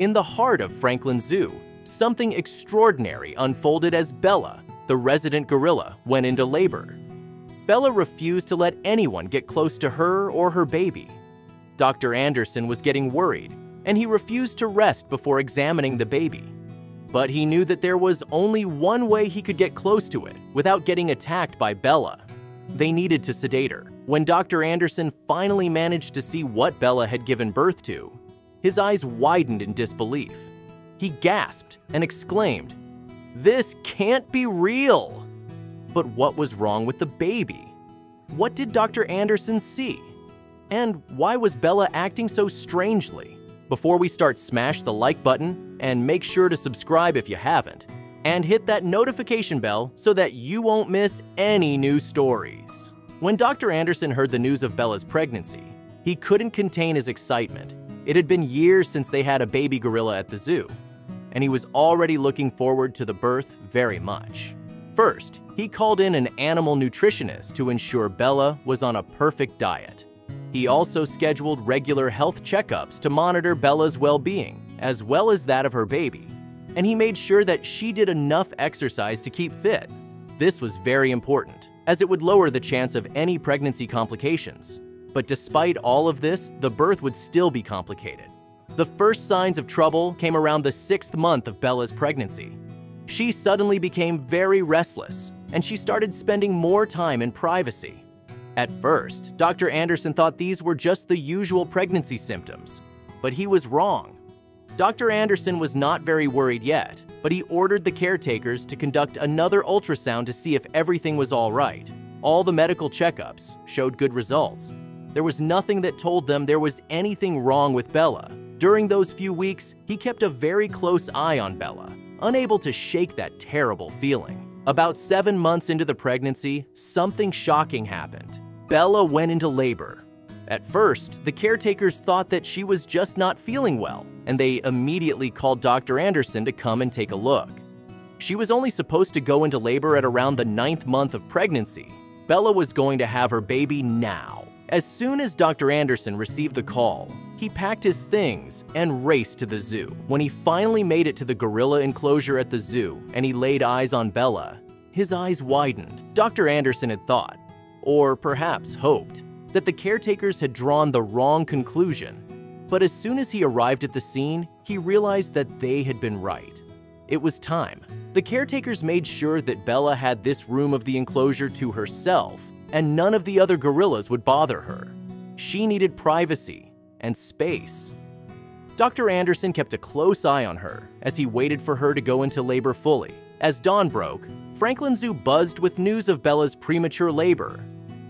In the heart of Franklin Zoo, something extraordinary unfolded as Bella, the resident gorilla, went into labor. Bella refused to let anyone get close to her or her baby. Dr. Anderson was getting worried, and he refused to rest before examining the baby. But he knew that there was only one way he could get close to it without getting attacked by Bella. They needed to sedate her. When Dr. Anderson finally managed to see what Bella had given birth to, his eyes widened in disbelief. He gasped and exclaimed, "This can't be real!" But what was wrong with the baby? What did Dr. Anderson see? And why was Bella acting so strangely? Before we start, smash the like button and make sure to subscribe if you haven't, and hit that notification bell so that you won't miss any new stories. When Dr. Anderson heard the news of Bella's pregnancy, he couldn't contain his excitement. It had been years since they had a baby gorilla at the zoo, and he was already looking forward to the birth very much. First, he called in an animal nutritionist to ensure Bella was on a perfect diet. He also scheduled regular health checkups to monitor Bella's well-being, as well as that of her baby, and he made sure that she did enough exercise to keep fit. This was very important, as it would lower the chance of any pregnancy complications. But despite all of this, the birth would still be complicated. The first signs of trouble came around the 6th month of Bella's pregnancy. She suddenly became very restless, and she started spending more time in privacy. At first, Dr. Anderson thought these were just the usual pregnancy symptoms, but he was wrong. Dr. Anderson was not very worried yet, but he ordered the caretakers to conduct another ultrasound to see if everything was all right. All the medical checkups showed good results. There was nothing that told them there was anything wrong with Bella. During those few weeks, he kept a very close eye on Bella, unable to shake that terrible feeling. About 7 months into the pregnancy, something shocking happened. Bella went into labor. At first, the caretakers thought that she was just not feeling well, and they immediately called Dr. Anderson to come and take a look. She was only supposed to go into labor at around the 9th month of pregnancy. Bella was going to have her baby now. As soon as Dr. Anderson received the call, he packed his things and raced to the zoo. When he finally made it to the gorilla enclosure at the zoo and he laid eyes on Bella, his eyes widened. Dr. Anderson had thought, or perhaps hoped, that the caretakers had drawn the wrong conclusion. But as soon as he arrived at the scene, he realized that they had been right. It was time. The caretakers made sure that Bella had this room of the enclosure to herself, and none of the other gorillas would bother her. She needed privacy and space. Dr. Anderson kept a close eye on her as he waited for her to go into labor fully. As dawn broke, Franklin Zoo buzzed with news of Bella's premature labor.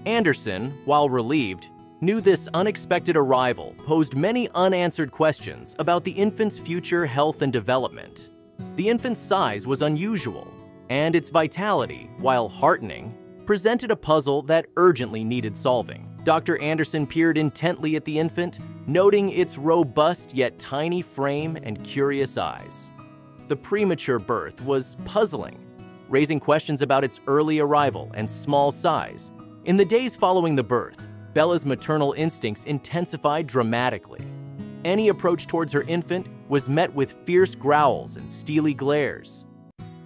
Anderson, while relieved, knew this unexpected arrival posed many unanswered questions about the infant's future health and development. The infant's size was unusual, and its vitality, while heartening, presented a puzzle that urgently needed solving. Dr. Anderson peered intently at the infant, noting its robust yet tiny frame and curious eyes. The premature birth was puzzling, raising questions about its early arrival and small size. In the days following the birth, Bella's maternal instincts intensified dramatically. Any approach towards her infant was met with fierce growls and steely glares.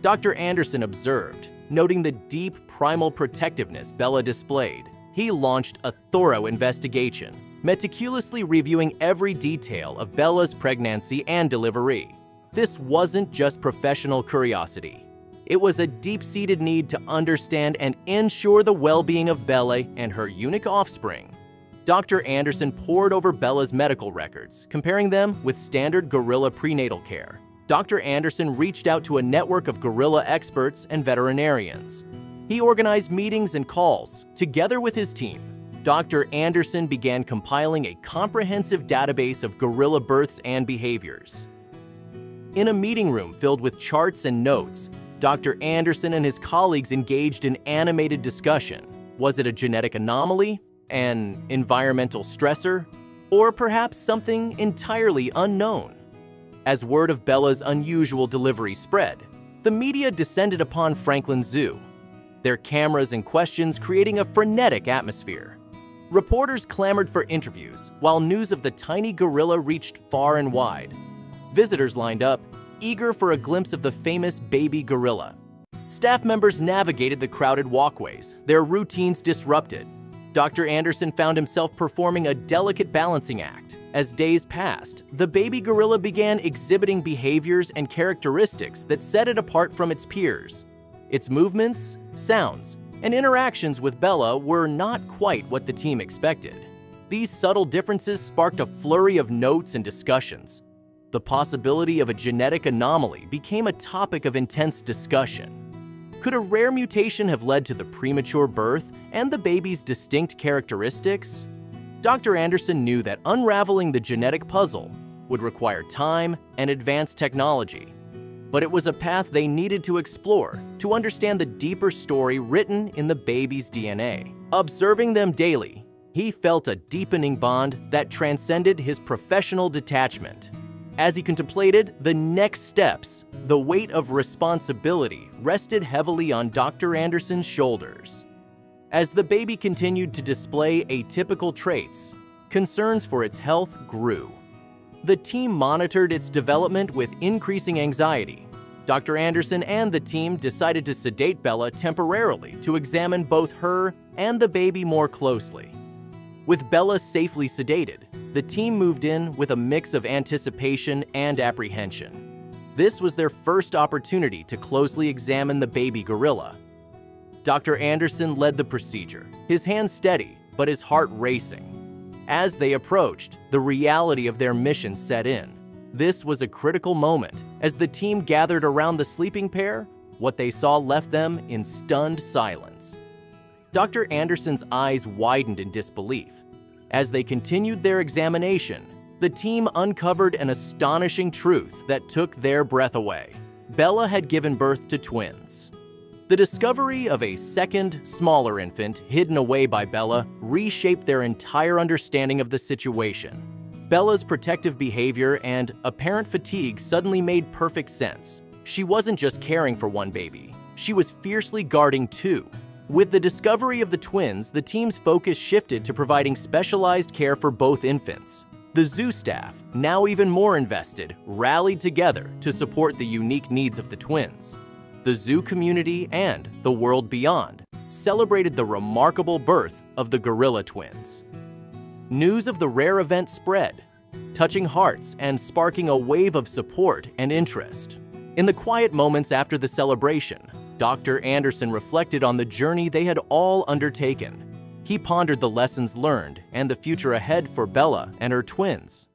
Dr. Anderson observed, noting the deep primal protectiveness Bella displayed. He launched a thorough investigation, meticulously reviewing every detail of Bella's pregnancy and delivery. This wasn't just professional curiosity. It was a deep-seated need to understand and ensure the well-being of Bella and her unique offspring. Dr. Anderson pored over Bella's medical records, comparing them with standard gorilla prenatal care. Dr. Anderson reached out to a network of gorilla experts and veterinarians. He organized meetings and calls. Together with his team, Dr. Anderson began compiling a comprehensive database of gorilla births and behaviors. In a meeting room filled with charts and notes, Dr. Anderson and his colleagues engaged in animated discussion. Was it a genetic anomaly, an environmental stressor, or perhaps something entirely unknown? As word of Bella's unusual delivery spread, the media descended upon Franklin Zoo, their cameras and questions creating a frenetic atmosphere. Reporters clamored for interviews, while news of the tiny gorilla reached far and wide. Visitors lined up, eager for a glimpse of the famous baby gorilla. Staff members navigated the crowded walkways, their routines disrupted. Dr. Anderson found himself performing a delicate balancing act. As days passed, the baby gorilla began exhibiting behaviors and characteristics that set it apart from its peers. Its movements, sounds, and interactions with Bella were not quite what the team expected. These subtle differences sparked a flurry of notes and discussions. The possibility of a genetic anomaly became a topic of intense discussion. Could a rare mutation have led to the premature birth and the baby's distinct characteristics? Dr. Anderson knew that unraveling the genetic puzzle would require time and advanced technology. But it was a path they needed to explore to understand the deeper story written in the baby's DNA. Observing them daily, he felt a deepening bond that transcended his professional detachment. As he contemplated the next steps, the weight of responsibility rested heavily on Dr. Anderson's shoulders. As the baby continued to display atypical traits, concerns for its health grew. The team monitored its development with increasing anxiety. Dr. Anderson and the team decided to sedate Bella temporarily to examine both her and the baby more closely. With Bella safely sedated, the team moved in with a mix of anticipation and apprehension. This was their first opportunity to closely examine the baby gorilla. Dr. Anderson led the procedure, his hands steady, but his heart racing. As they approached, the reality of their mission set in. This was a critical moment. As the team gathered around the sleeping pair, what they saw left them in stunned silence. Dr. Anderson's eyes widened in disbelief. As they continued their examination, the team uncovered an astonishing truth that took their breath away. Bella had given birth to twins. The discovery of a second, smaller infant hidden away by Bella reshaped their entire understanding of the situation. Bella's protective behavior and apparent fatigue suddenly made perfect sense. She wasn't just caring for one baby, she was fiercely guarding two. With the discovery of the twins, the team's focus shifted to providing specialized care for both infants. The zoo staff, now even more invested, rallied together to support the unique needs of the twins. The zoo community and the world beyond celebrated the remarkable birth of the gorilla twins. News of the rare event spread, touching hearts and sparking a wave of support and interest. In the quiet moments after the celebration, Dr. Anderson reflected on the journey they had all undertaken. He pondered the lessons learned and the future ahead for Bella and her twins.